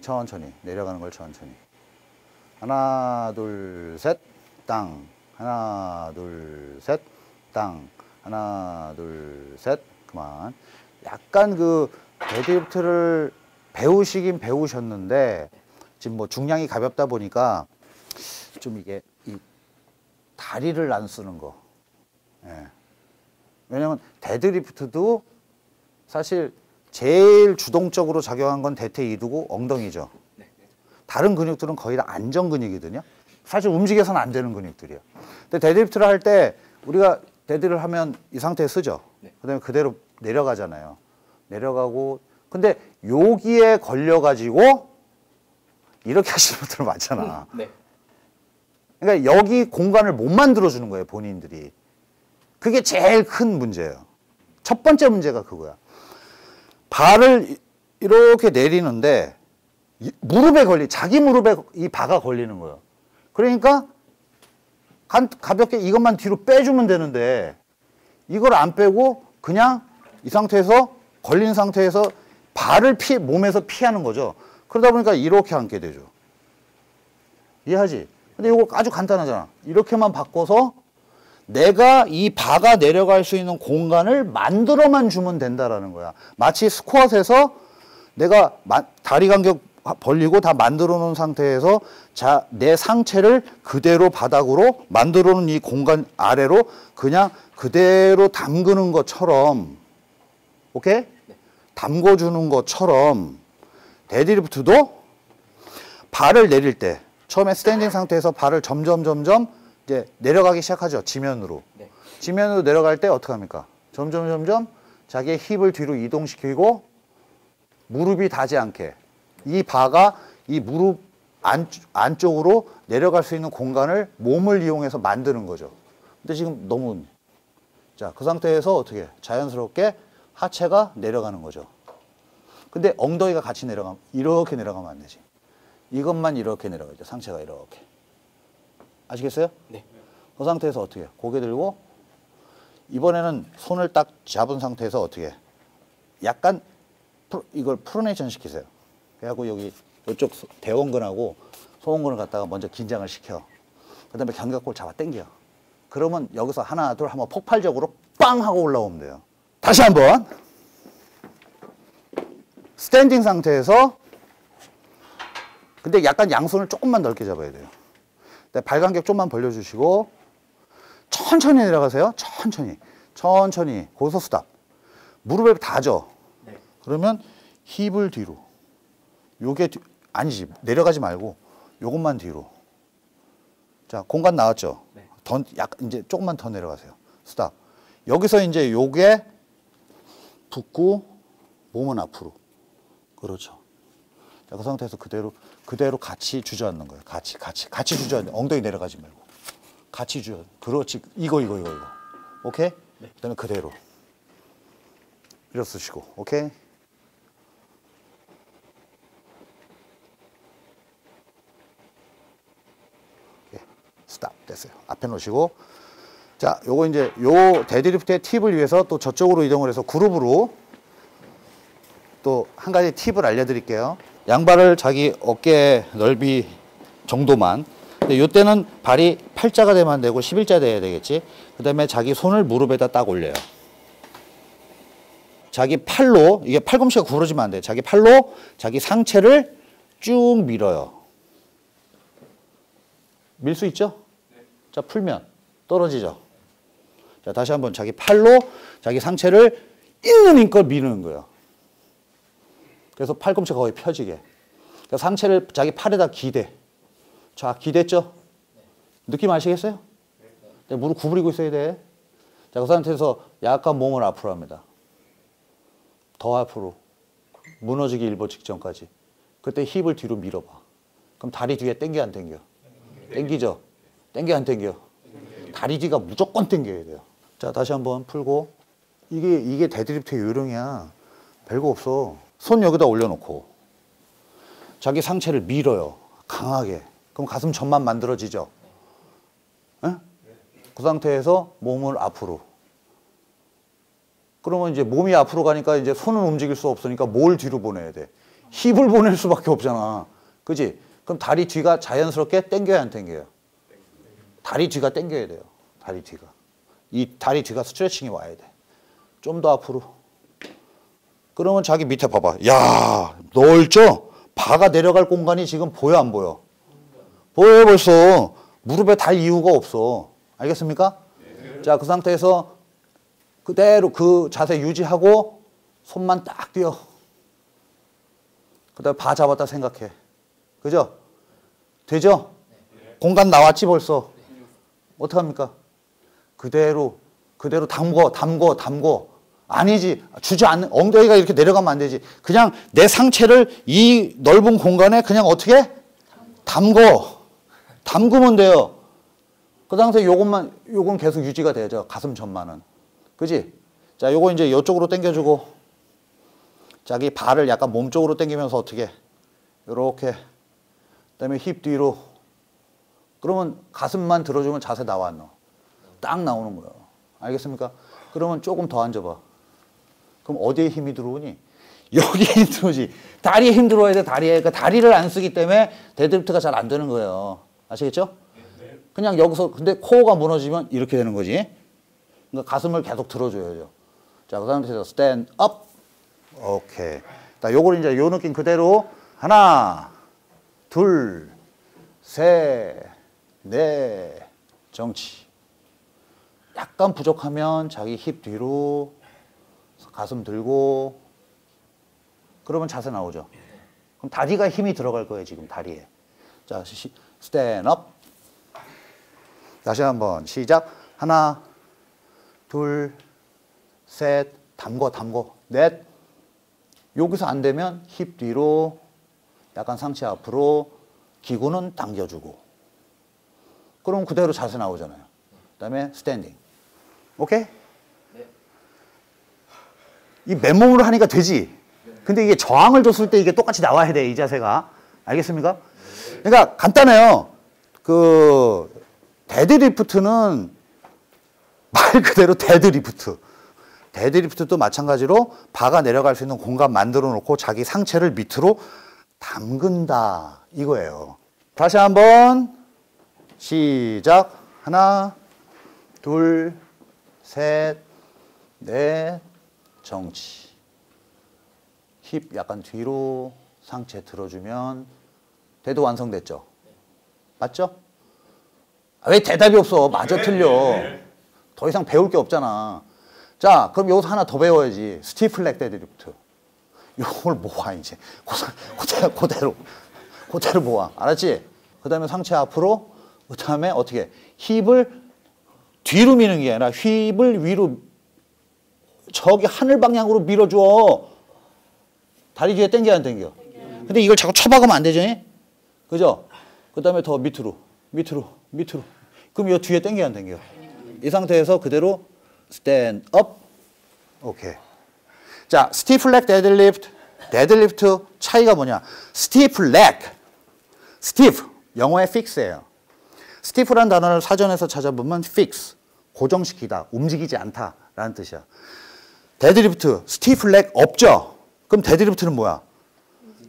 천천히 내려가는 걸 천천히. 하나 둘 셋 땅, 하나 둘 셋 땅, 하나 둘 셋 그만. 약간 그 데드리프트를 배우시긴 배우셨는데 지금 뭐 중량이 가볍다 보니까 좀 이게 이 다리를 안 쓰는 거. 예. 왜냐면 데드리프트도 사실 제일 주동적으로 작용한 건 대퇴 이두고 엉덩이죠. 다른 근육들은 거의 다 안정 근육이거든요. 사실 움직여서는 안 되는 근육들이에요. 근데 데드리프트를 할 때 우리가 데드를 하면 이 상태에 쓰죠. 그다음에 그대로 내려가잖아요. 내려가고 근데 여기에 걸려가지고 이렇게 하시는 분들 많잖아. 그러니까 여기 공간을 못 만들어주는 거예요, 본인들이. 그게 제일 큰 문제예요. 첫 번째 문제가 그거야. 발을 이렇게 내리는데 무릎에 자기 무릎에 이 바가 걸리는 거예요. 그러니까 가볍게 이것만 뒤로 빼주면 되는데 이걸 안 빼고 그냥 이 상태에서 걸린 상태에서 발을 몸에서 피하는 거죠. 그러다 보니까 이렇게 앉게 되죠. 이해하지? 근데 이거 아주 간단하잖아. 이렇게만 바꿔서 내가 이 바가 내려갈 수 있는 공간을 만들어만 주면 된다라는 거야. 마치 스쿼트에서 내가 다리 간격 벌리고 다 만들어 놓은 상태에서 내 상체를 그대로 바닥으로 만들어 놓은 이 공간 아래로 그냥 그대로 담그는 것처럼, 오케이? 담궈주는 것처럼 데드리프트도 발을 내릴 때 처음에 스탠딩 상태에서 발을 점점 이제 내려가기 시작하죠. 지면으로. 네. 지면으로 내려갈 때 어떻게 합니까? 점점 자기의 힙을 뒤로 이동시키고 무릎이 닿지 않게 이 바가 이 무릎 안쪽으로 내려갈 수 있는 공간을 몸을 이용해서 만드는 거죠. 근데 지금 너무 자, 그 상태에서 어떻게 자연스럽게 하체가 내려가는 거죠. 근데 엉덩이가 같이 내려가면 이렇게 내려가면 안 되지. 이것만 이렇게 내려가죠. 상체가 이렇게. 아시겠어요? 네. 그 상태에서 어떻게? 고개 들고 이번에는 손을 딱 잡은 상태에서 어떻게? 약간 이걸 프로네이션 시키세요. 그래갖고 여기 이쪽 대원근하고 소원근을 갖다가 먼저 긴장을 시켜. 그 다음에 견갑골 잡아 당겨. 그러면 여기서 하나 둘 한번 폭발적으로 빵 하고 올라오면 돼요. 다시 한번 스탠딩 상태에서 근데 약간 양손을 조금만 넓게 잡아야 돼요. 발 간격 좀만 벌려주시고 천천히 내려가세요. 천천히 거기서 수다 무릎에 닿죠. 네. 그러면 힙을 뒤로 요게 아니지 내려가지 말고 요것만 뒤로 자 공간 나왔죠. 네. 더 약간 이제 조금만 더 내려가세요. 수다 여기서 이제 요게 붙고 몸은 앞으로 그렇죠. 자, 그 상태에서 그대로 같이 주저앉는 거예요. 같이 주저앉는 엉덩이 내려가지 말고 같이 주저. 그렇지. 이거. 오케이? 네. 그다음에 그대로 일어서시고 오케이? 예. 스탑 됐어요. 앞에 놓으시고 자, 요거 이제 요 데드리프트의 팁을 위해서 또 저쪽으로 이동을 해서 그룹으로 또 한 가지 팁을 알려드릴게요. 양발을 자기 어깨 넓이 정도만 근데 요때는 발이 팔자가 되면 안 되고 11자 돼야 되겠지. 그 다음에 자기 손을 무릎에다 딱 올려요. 자기 팔로 이게 팔꿈치가 구부러지면 안 돼. 자기 팔로 자기 상체를 쭉 밀어요. 밀 수 있죠? 자 풀면 떨어지죠. 자 다시 한번 자기 팔로 자기 상체를 있는 힘껏 미는 거예요. 그래서 팔꿈치가 거의 펴지게. 그러니까 상체를 자기 팔에다 기대. 자, 기댔죠? 느낌 아시겠어요? 무릎 구부리고 있어야 돼. 자, 그 상태에서 약간 몸을 앞으로 합니다. 더 앞으로. 무너지기 일보 직전까지. 그때 힙을 뒤로 밀어봐. 그럼 다리 뒤에 당겨 안 당겨? 당기죠? 당겨 안 당겨? 다리 뒤가 무조건 당겨야 돼요. 자, 다시 한번 풀고. 이게 데드리프트의 요령이야. 별거 없어. 손 여기다 올려놓고 자기 상체를 밀어요. 강하게. 그럼 가슴 전만 만들어지죠. 에? 그 상태에서 몸을 앞으로. 그러면 이제 몸이 앞으로 가니까 이제 손은 움직일 수 없으니까 뭘 뒤로 보내야 돼. 힘을 보낼 수밖에 없잖아. 그지? 그럼 다리 뒤가 자연스럽게 당겨야 안 당겨요? 다리 뒤가 당겨야 돼요. 다리 뒤가. 이 다리 뒤가 스트레칭이 와야 돼. 좀 더 앞으로. 그러면 자기 밑에 봐봐. 야, 넓죠? 바가 내려갈 공간이 지금 보여 안 보여? 보여 벌써. 무릎에 달 이유가 없어. 알겠습니까? 네. 자, 그 상태에서 그대로 그 자세 유지하고 손만 딱 띄어. 그 다음에 바 잡았다 생각해. 그죠? 되죠? 네. 공간 나왔지 벌써. 네. 어떡합니까? 그대로 담궈. 아니지. 주저앉는, 엉덩이가 이렇게 내려가면 안 되지. 그냥 내 상체를 이 넓은 공간에 그냥 어떻게? 담그면 돼요. 그 상태 요건 계속 유지가 되죠. 가슴 전만은. 그지? 자, 요거 이제 요쪽으로 당겨주고, 자기 발을 약간 몸쪽으로 당기면서 어떻게? 요렇게. 그 다음에 힙 뒤로. 그러면 가슴만 들어주면 자세 나와, 안 나와? 딱 나오는 거예요. 알겠습니까? 그러면 조금 더 앉아봐. 그럼 어디에 힘이 들어오니? 여기에 힘 들어오지. 다리에 힘 들어와야 돼, 다리에. 그러니까 다리를 안 쓰기 때문에 데드리프트가 잘 안 되는 거예요. 아시겠죠? 그냥 여기서, 근데 코어가 무너지면 이렇게 되는 거지. 그러니까 가슴을 계속 들어줘야죠. 자, 그 상태에서 스탠드 업. 오케이. 자, 요걸 이제 요 느낌 그대로 하나, 둘, 셋, 넷, 정치. 약간 부족하면 자기 힙 뒤로 가슴 들고, 그러면 자세 나오죠. 그럼 다리가 힘이 들어갈 거예요, 지금 다리에. 자, 스탠드 업. 다시 한번 시작. 하나, 둘, 셋, 담궈. 넷. 여기서 안 되면 힙 뒤로, 약간 상체 앞으로, 기구는 당겨주고. 그럼 그대로 자세 나오잖아요. 그 다음에 스탠딩. 오케이? 네. 이 맨몸으로 하니까 되지. 근데 이게 저항을 줬을 때 이게 똑같이 나와야 돼, 이 자세가. 알겠습니까? 그러니까 간단해요. 데드리프트는 말 그대로 데드리프트. 데드리프트도 마찬가지로 바가 내려갈 수 있는 공간 만들어 놓고 자기 상체를 밑으로 담근다, 이거예요. 다시 한번 시작. 하나, 둘, 셋, 넷, 정치. 힙 약간 뒤로 상체 들어주면 대도 완성됐죠? 맞죠? 왜 대답이 없어? 맞아, 틀려. 더 이상 배울 게 없잖아. 자, 그럼 여기서 하나 더 배워야지. 스티플렉 데드리프트. 이걸 모아, 이제. 그대로 모아. 알았지? 그 다음에 상체 앞으로, 그 다음에 어떻게? 힙을 뒤로 미는 게 아니라 힙을 위로, 저기 하늘 방향으로 밀어줘. 다리 뒤에 당겨, 안 당겨? 근데 이걸 자꾸 쳐박으면 안 되지? 그죠? 그 다음에 더 밑으로. 그럼 이 뒤에 당겨, 안 당겨? 이 상태에서 그대로 스탠드 업. 오케이. 자, 스티플렉 데드리프트 차이가 뭐냐? 스티플렉. 스티프. 영어의 fix예요. 스티프란 단어를 사전에서 찾아보면 fix. 고정시키다, 움직이지 않다 라는 뜻이야. 데드리프트, 스티플렉 없죠? 그럼 데드리프트는 뭐야?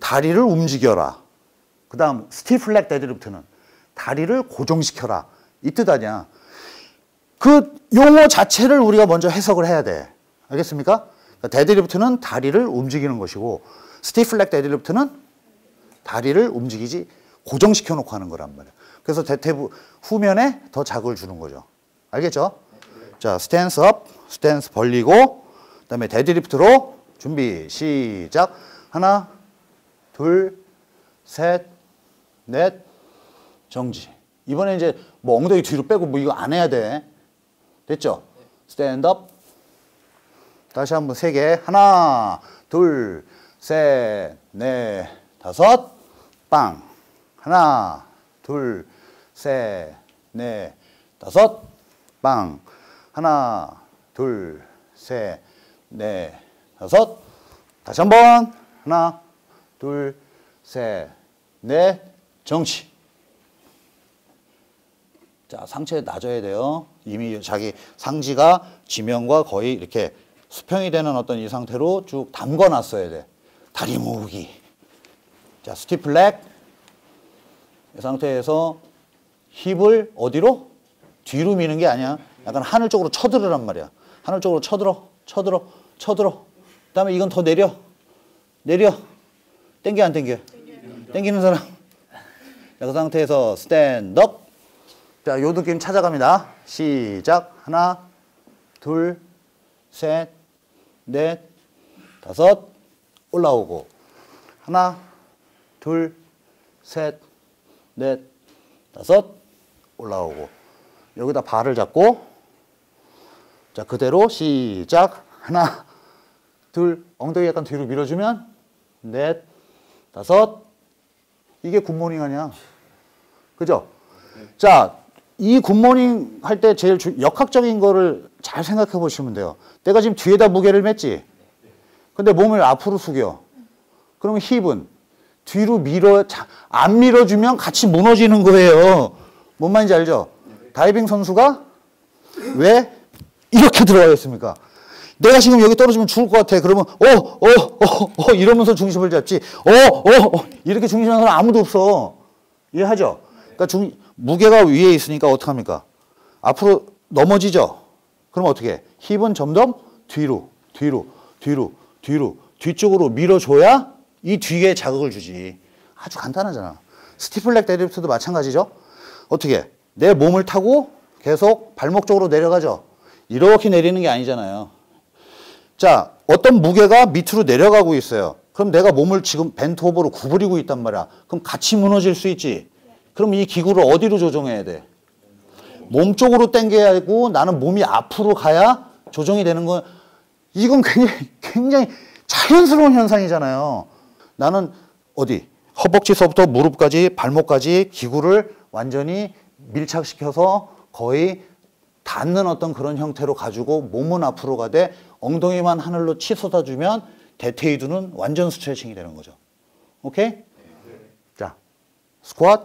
다리를 움직여라. 그 다음 스티플렉 데드리프트는 다리를 고정시켜라, 이 뜻 아니야. 그 용어 자체를 우리가 먼저 해석을 해야 돼. 알겠습니까? 데드리프트는 다리를 움직이는 것이고, 스티플렉 데드리프트는 다리를 움직이지, 고정시켜 놓고 하는 거란 말이야. 그래서 대퇴부 후면에 더 자극을 주는 거죠. 알겠죠? 자, 스탠스 업, 스탠스 벌리고, 그 다음에 데드리프트로 준비 시작. 하나, 둘, 셋, 넷, 정지. 이번에 이제 뭐 엉덩이 뒤로 빼고 뭐 이거 안 해야 돼. 됐죠? 네. 스탠드업. 다시 한번 3개. 하나, 둘, 셋, 넷, 다섯. 빵. 하나, 둘, 셋, 넷, 다섯. 빵. 하나, 둘, 셋, 넷, 다섯. 다시 한번. 하나, 둘, 셋, 넷. 정치. 자, 상체 낮아야 돼요. 이미 자기 상지가 지면과 거의 이렇게 수평이 되는 어떤 이 상태로 쭉 담궈 놨어야 돼. 다리 모으기. 자, 스티플렉. 이 상태에서 힙을 어디로? 뒤로 미는 게 아니야. 약간 하늘 쪽으로 쳐들으란 말이야. 하늘 쪽으로 쳐들어. 그 다음에 이건 더 내려. 땡겨, 안 땡겨? 땡기는 사람. 자, 그 상태에서 스탠드업. 자, 요 느낌 찾아갑니다. 시작. 하나, 둘, 셋, 넷, 다섯. 올라오고. 하나, 둘, 셋, 넷, 다섯. 올라오고. 여기다 발을 잡고. 자, 그대로 시작. 하나, 둘, 엉덩이 약간 뒤로 밀어주면 넷, 다섯. 이게 굿모닝 아니야. 그죠? 네. 자, 이 굿모닝 할 때 제일 역학적인 거를 잘 생각해 보시면 돼요. 내가 지금 뒤에다 무게를 맸지? 근데 몸을 앞으로 숙여. 그러면 힙은 뒤로 안 밀어주면 같이 무너지는 거예요. 뭔 말인지 알죠? 네. 다이빙 선수가 왜 이렇게 들어가 있습니까? 내가 지금 여기 떨어지면 죽을 것 같아. 그러면 이러면서 중심을 잡지. 이렇게 중심하는 사람 아무도 없어. 이해하죠? 그러니까 무게가 위에 있으니까 어떡합니까? 앞으로 넘어지죠? 그럼 어떻게 해? 힙은 점점 뒤로 뒤쪽으로 밀어줘야 이 뒤에 자극을 주지. 아주 간단하잖아. 스티플렉 데드리프트도 마찬가지죠? 어떻게 해? 내 몸을 타고 계속 발목 쪽으로 내려가죠? 이렇게 내리는 게 아니잖아요. 자, 어떤 무게가 밑으로 내려가고 있어요. 그럼 내가 몸을 지금 벤트 오버로 구부리고 있단 말이야. 그럼 같이 무너질 수 있지. 그럼 이 기구를 어디로 조정해야 돼? 몸 쪽으로 당겨야 하고, 나는 몸이 앞으로 가야 조정이 되는 건, 이건 굉장히 자연스러운 현상이잖아요. 나는 어디? 허벅지서부터 무릎까지, 발목까지 기구를 완전히 밀착시켜서 거의 닿는 어떤 그런 형태로 가지고, 몸은 앞으로 가되 엉덩이만 하늘로 치솟아주면 대퇴이두는 완전 스트레칭이 되는 거죠. 오케이? 네. 자, 스쿼트,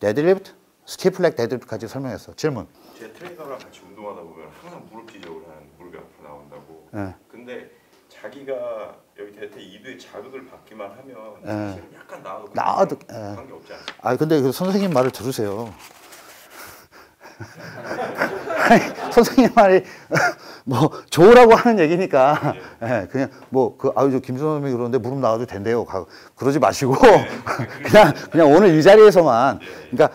데드리프트, 스티플렉 데드리프트까지 설명했어. 질문. 제 트레이너랑 같이 운동하다 보면 항상 무릎 지적을 하는, 무릎이 앞으로 나온다고. 네. 근데 자기가 여기 대퇴이두의 자극을 받기만 하면 네. 약간 나와도 관계 없지 않아요? 아, 근데 그 선생님 말을 들으세요. 아니, 선생님 말이 뭐 좋으라고 하는 얘기니까 예, 그냥 뭐 그 아유 김선생님이 그러는데 무릎 나와도 된대요. 그러지 마시고 그냥 오늘 이 자리에서만 그러니까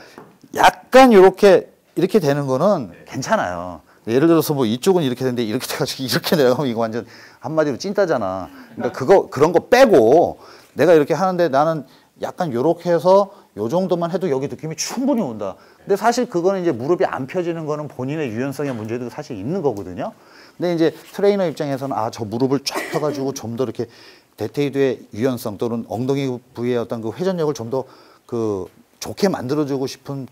약간 이렇게 되는 거는 괜찮아요. 예를 들어서 뭐 이쪽은 이렇게 되는데 이렇게 돼가지고 이렇게 내려가면 이거 완전 한마디로 찐따잖아. 그러니까 그런 거 빼고 내가 이렇게 하는데 나는 약간 요렇게 해서 요 정도만 해도 여기 느낌이 충분히 온다. 근데 사실 그거는 이제 무릎이 안 펴지는 거는 본인의 유연성의 문제도 사실 있는 거거든요. 근데 이제 트레이너 입장에서는 아, 저 무릎을 쫙 펴가지고 좀 더 이렇게 대퇴이두의 유연성 또는 엉덩이 부위의 어떤 그 회전력을 좀 더 그 좋게 만들어주고 싶은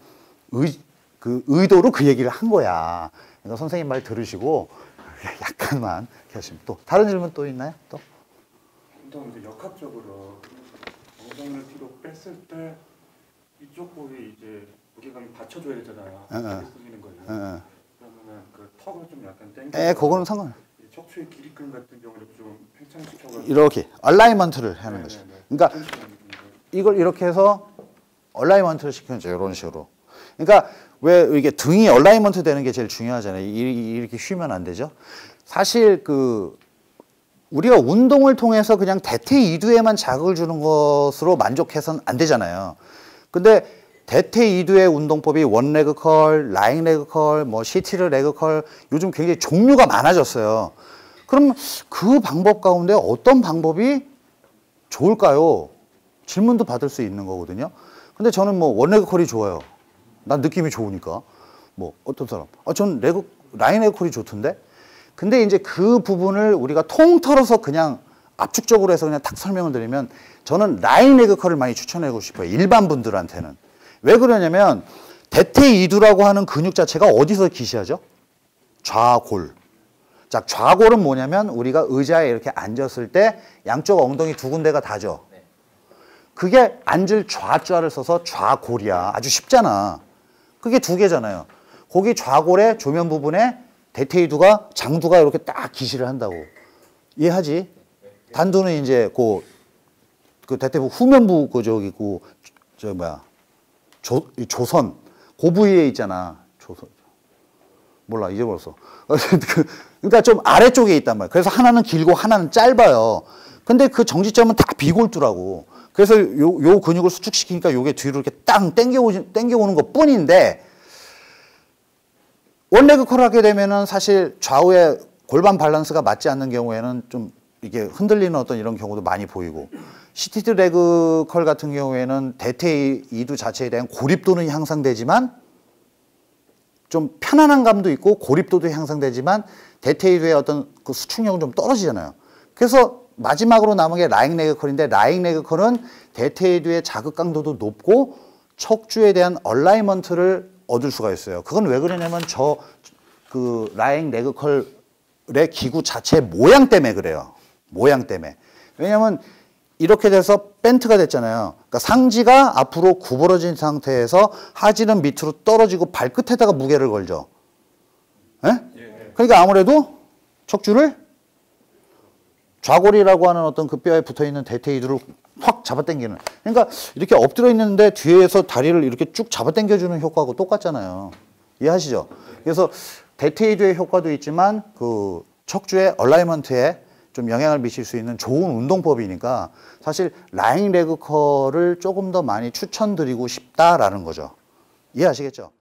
의도로 그 얘기를 한 거야. 그러니까 선생님 말 들으시고 약간만 이렇게 하시면. 또 다른 질문 또 있나요? 또? 운동 역학적으로 엉덩이를 뒤로 뺐을 때 이쪽 볼이 이제 무게감이 받쳐줘야 되잖아요. 쏠리는 거예요. 그러면 그 턱을 좀 약간 땡겨. 네, 그거는 상관. 척추의 길이근 같은 경우를 좀 팽창시켜가지고 이렇게 얼라이먼트를 하는 거죠. 그러니까 이걸 이렇게 해서 얼라이먼트를 시키는 거죠. 이런 식으로. 그러니까 왜 이게 등이 얼라이먼트 되는 게 제일 중요하잖아요. 이렇게 쉬면 안 되죠. 사실 그 우리가 운동을 통해서 그냥 대퇴이두에만 자극을 주는 것으로 만족해서는 안 되잖아요. 근데 대퇴이두의 운동법이 원레그 컬, 라잉 레그 컬, 뭐 시티르 레그 컬, 요즘 굉장히 종류가 많아졌어요. 그럼 그 방법 가운데 어떤 방법이 좋을까요? 질문도 받을 수 있는 거거든요. 근데 저는 뭐 원레그 컬이 좋아요. 난 느낌이 좋으니까. 뭐 어떤 사람, 아, 전 라잉 레그 컬이 좋던데. 근데 이제 그 부분을 우리가 통틀어서 그냥 압축적으로 해서 그냥 딱 설명을 드리면, 저는 라인 레그컬을 많이 추천하고 싶어요. 일반 분들한테는. 왜 그러냐면 대퇴이두라고 하는 근육 자체가 어디서 기시하죠? 좌골. 자, 좌골은 뭐냐면 우리가 의자에 이렇게 앉았을 때 양쪽 엉덩이 두 군데가 다죠. 그게 앉을 좌자를 써서 좌골이야. 아주 쉽잖아. 그게 두 개잖아요. 거기 좌골의 조면 부분에 대퇴이두가, 장두가 이렇게 딱 기시를 한다고. 이해하지? 단두는 이제 그 대퇴부 후면부 고적이고 저 뭐야 조선 고부 위에 있잖아. 조선 몰라 잊어버렸어. 그러니까 좀 아래쪽에 있단 말이야. 그래서 하나는 길고 하나는 짧아요. 근데 그 정지점은 다 비골두라고. 그래서 요 근육을 수축시키니까 요게 뒤로 이렇게 땅 당겨오는 것 뿐인데, 원레그컬을 하게 되면은 사실 좌우의 골반 밸런스가 맞지 않는 경우에는 좀 이게 흔들리는 어떤 이런 경우도 많이 보이고, 시티드 레그컬 같은 경우에는 대퇴 이두 자체에 대한 고립도는 향상되지만 좀 편안한 감도 있고 고립도도 향상되지만 대퇴 이두의 어떤 그 수축력은 좀 떨어지잖아요. 그래서 마지막으로 남은 게 라잉 레그컬인데, 라잉 레그컬은 대퇴 이두의 자극 강도도 높고 척추에 대한 얼라이먼트를 얻을 수가 있어요. 그건 왜 그러냐면 저 그 라잉 레그컬의 기구 자체 모양 때문에 그래요. 모양 때문에. 왜냐면 이렇게 돼서 벤트가 됐잖아요. 그러니까 상지가 앞으로 구부러진 상태에서 하지는 밑으로 떨어지고 발끝에다가 무게를 걸죠. 예? 그러니까 아무래도 척추를 좌골이라고 하는 어떤 그 뼈에 붙어있는 대퇴이두를 확 잡아당기는, 그러니까 이렇게 엎드려 있는데 뒤에서 다리를 이렇게 쭉 잡아당겨주는 효과하고 똑같잖아요. 이해하시죠? 그래서 대퇴이두의 효과도 있지만 그 척추의 얼라이먼트에 좀 영향을 미칠 수 있는 좋은 운동법이니까 사실 라잉 레그컬을 조금 더 많이 추천드리고 싶다라는 거죠. 이해하시겠죠?